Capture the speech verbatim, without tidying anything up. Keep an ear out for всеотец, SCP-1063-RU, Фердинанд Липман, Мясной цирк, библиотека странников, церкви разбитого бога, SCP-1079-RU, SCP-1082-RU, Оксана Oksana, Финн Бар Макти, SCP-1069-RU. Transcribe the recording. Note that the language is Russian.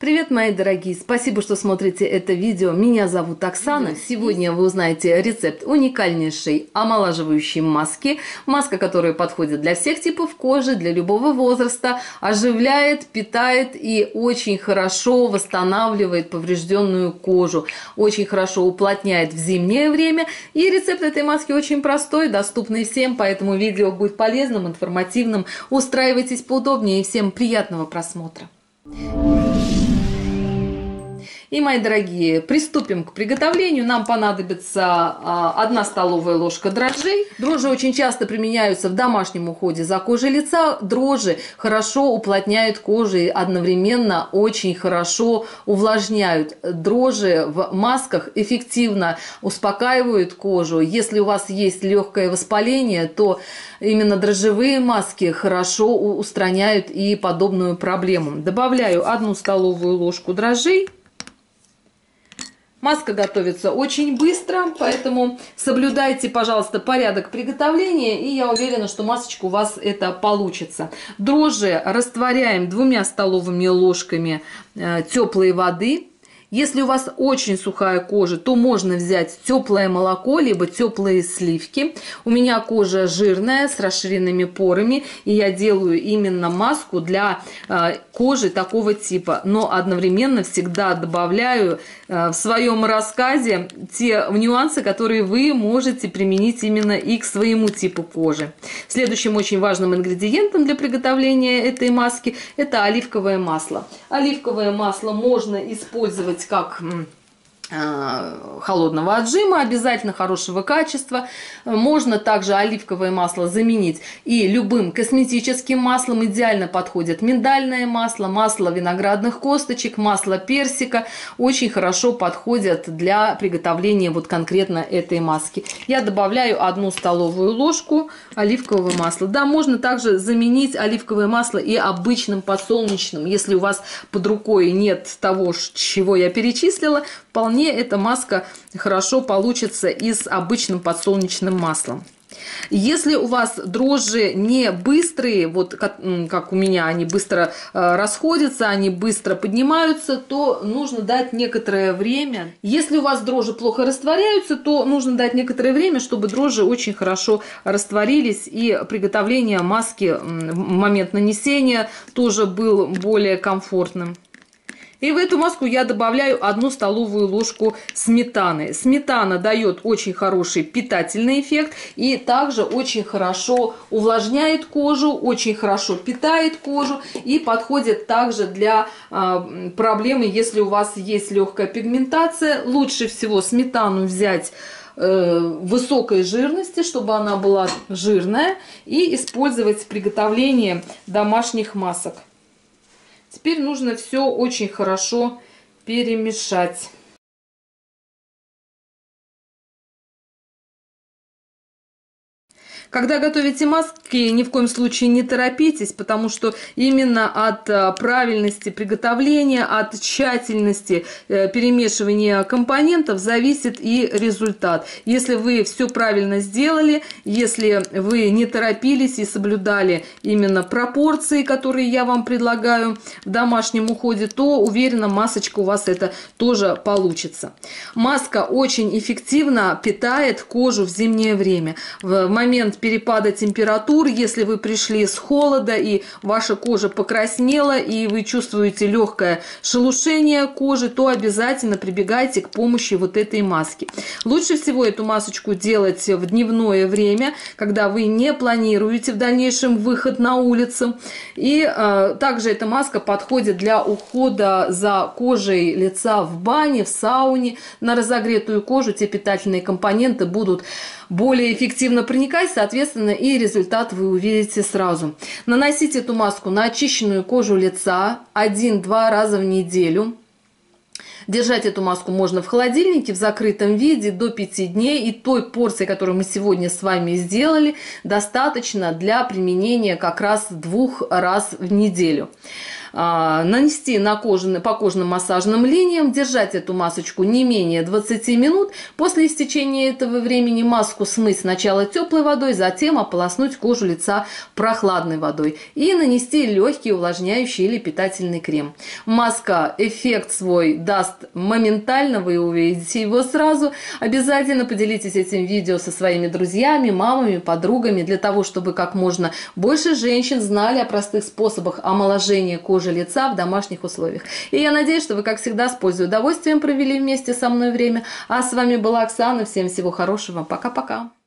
Привет, мои дорогие! Спасибо, что смотрите это видео. Меня зовут Оксана. Сегодня вы узнаете рецепт уникальнейшей омолаживающей маски. Маска, которая подходит для всех типов кожи, для любого возраста, оживляет, питает и очень хорошо восстанавливает поврежденную кожу. Очень хорошо уплотняет в зимнее время. И рецепт этой маски очень простой, доступный всем, поэтому видео будет полезным, информативным. Устраивайтесь поудобнее и всем приятного просмотра! И, мои дорогие, приступим к приготовлению. Нам понадобится одна столовая ложка дрожжей. Дрожжи очень часто применяются в домашнем уходе за кожей лица. Дрожжи хорошо уплотняют кожу и одновременно очень хорошо увлажняют. Дрожжи в масках эффективно успокаивают кожу. Если у вас есть легкое воспаление, то именно дрожжевые маски хорошо устраняют и подобную проблему. Добавляю одну столовую ложку дрожжей. Маска готовится очень быстро, поэтому соблюдайте, пожалуйста, порядок приготовления, и я уверена, что масочка у вас это получится. Дрожжи растворяем двумя столовыми ложками теплой воды. Если у вас очень сухая кожа, то можно взять теплое молоко, либо теплые сливки. У меня кожа жирная, с расширенными порами, и я делаю именно маску для кожи такого типа. Но одновременно всегда добавляю в своем рассказе те нюансы, которые вы можете применить именно и к своему типу кожи. Следующим очень важным ингредиентом для приготовления этой маски это оливковое масло. Оливковое масло можно использовать как холодного отжима, обязательно хорошего качества. Можно также оливковое масло заменить и любым косметическим маслом. Идеально подходит миндальное масло, масло виноградных косточек, масло персика. Очень хорошо подходят для приготовления вот конкретно этой маски. Я добавляю одну столовую ложку оливкового масла. Да, можно также заменить оливковое масло и обычным подсолнечным. Если у вас под рукой нет того, чего я перечислила, вполне эта маска хорошо получится и с обычным подсолнечным маслом. Если у вас дрожжи не быстрые, вот как, как у меня, они быстро расходятся, они быстро поднимаются, то нужно дать некоторое время. Если у вас дрожжи плохо растворяются, то нужно дать некоторое время, чтобы дрожжи очень хорошо растворились. И приготовление маски в момент нанесения тоже был более комфортным. И в эту маску я добавляю одну столовую ложку сметаны. Сметана дает очень хороший питательный эффект и также очень хорошо увлажняет кожу, очень хорошо питает кожу и подходит также для э, проблемы, если у вас есть легкая пигментация. Лучше всего сметану взять э, высокой жирности, чтобы она была жирная, и использовать в приготовлении домашних масок. Теперь нужно все очень хорошо перемешать. Когда готовите маски, ни в коем случае не торопитесь, потому что именно от правильности приготовления, от тщательности перемешивания компонентов зависит и результат. Если вы все правильно сделали, если вы не торопились и соблюдали именно пропорции, которые я вам предлагаю в домашнем уходе, то, уверена, масочка у вас это тоже получится. Маска очень эффективно питает кожу в зимнее время. В момент перепада температур, если вы пришли с холода и ваша кожа покраснела и вы чувствуете легкое шелушение кожи, то обязательно прибегайте к помощи вот этой маски. Лучше всего эту масочку делать в дневное время, когда вы не планируете в дальнейшем выход на улицу. И э, также эта маска подходит для ухода за кожей лица в бане, в сауне. На разогретую кожу те питательные компоненты будут более эффективно проникать, соответственно, и результат вы увидите сразу. Наносите эту маску на очищенную кожу лица один-два раза в неделю. Держать эту маску можно в холодильнике в закрытом виде до пяти дней. И той порции, которую мы сегодня с вами сделали, достаточно для применения как раз двух раз в неделю. нанести на кожу, по кожным массажным линиям, держать эту масочку не менее двадцати минут. После истечения этого времени маску смыть сначала теплой водой, затем ополоснуть кожу лица прохладной водой и нанести легкий увлажняющий или питательный крем. Маска эффект свой даст моментально, вы увидите его сразу. Обязательно поделитесь этим видео со своими друзьями, мамами, подругами, для того, чтобы как можно больше женщин знали о простых способах омоложения кожи лица в домашних условиях. И я надеюсь, что вы, как всегда, с пользой и удовольствием провели вместе со мной время. А с вами была Оксана. Всем всего хорошего. Пока-пока.